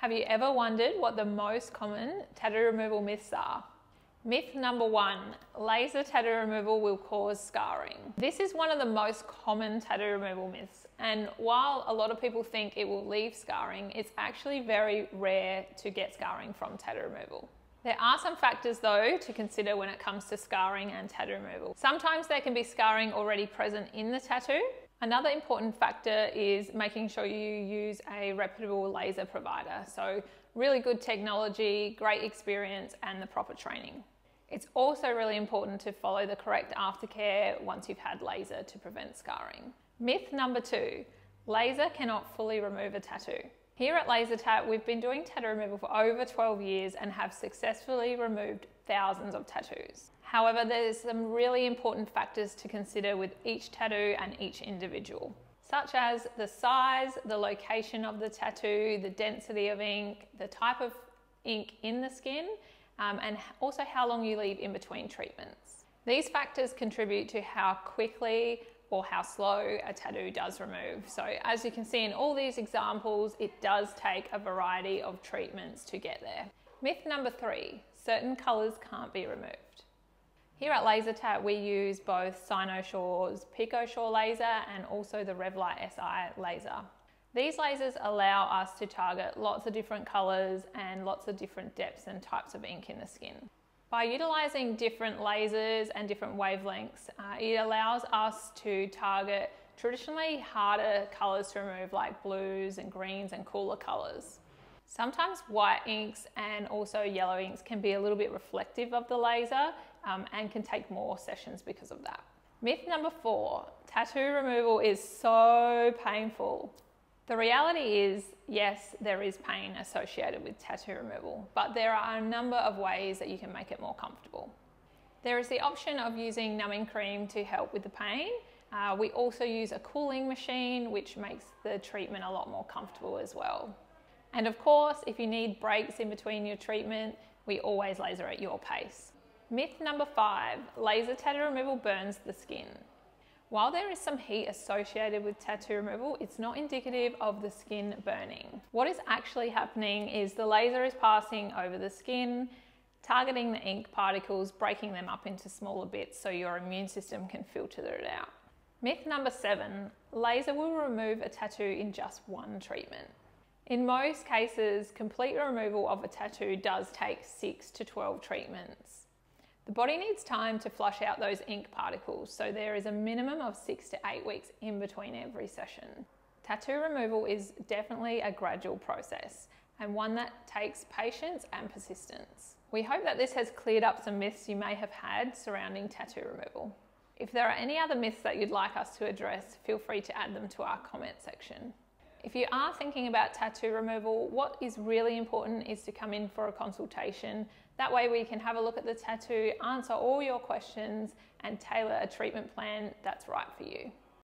Have you ever wondered what the most common tattoo removal myths are? Myth number one, laser tattoo removal will cause scarring. This is one of the most common tattoo removal myths, and while a lot of people think it will leave scarring, it's actually very rare to get scarring from tattoo removal. There are some factors though to consider when it comes to scarring and tattoo removal. Sometimes there can be scarring already present in the tattoo. Another important factor is making sure you use a reputable laser provider. So really good technology, great experience and the proper training. It's also really important to follow the correct aftercare once you've had laser to prevent scarring. Myth number two, laser cannot fully remove a tattoo. Here at LaserTat, we've been doing tattoo removal for over 12 years and have successfully removed thousands of tattoos. However, there's some really important factors to consider with each tattoo and each individual, such as the size, the location of the tattoo, the density of ink, the type of ink in the skin, and also how long you leave in between treatments. These factors contribute to how quickly or how slow a tattoo does remove. So as you can see in all these examples, it does take a variety of treatments to get there. Myth number three, certain colors can't be removed. Here at LaserTat, we use both Cynosure's PicoSure laser and also the Revlite SI laser. These lasers allow us to target lots of different colors and lots of different depths and types of ink in the skin. By utilising different lasers and different wavelengths, it allows us to target traditionally harder colours to remove, like blues and greens and cooler colours. Sometimes white inks and also yellow inks can be a little bit reflective of the laser and can take more sessions because of that. Myth number four, tattoo removal is so painful. The reality is, yes, there is pain associated with tattoo removal, but there are a number of ways that you can make it more comfortable. There is the option of using numbing cream to help with the pain. We also use a cooling machine, which makes the treatment a lot more comfortable as well. And of course, if you need breaks in between your treatment, we always laser at your pace. Myth number five, laser tattoo removal burns the skin. While there is some heat associated with tattoo removal, it's not indicative of the skin burning. What is actually happening is the laser is passing over the skin, targeting the ink particles, breaking them up into smaller bits so your immune system can filter it out. Myth number seven, laser will remove a tattoo in just one treatment. In most cases, complete removal of a tattoo does take 6 to 12 treatments. The body needs time to flush out those ink particles, so there is a minimum of 6 to 8 weeks in between every session. Tattoo removal is definitely a gradual process and one that takes patience and persistence. We hope that this has cleared up some myths you may have had surrounding tattoo removal. If there are any other myths that you'd like us to address, feel free to add them to our comment section. If you are thinking about tattoo removal, what is really important is to come in for a consultation. That way we can have a look at the tattoo, answer all your questions and tailor a treatment plan that's right for you.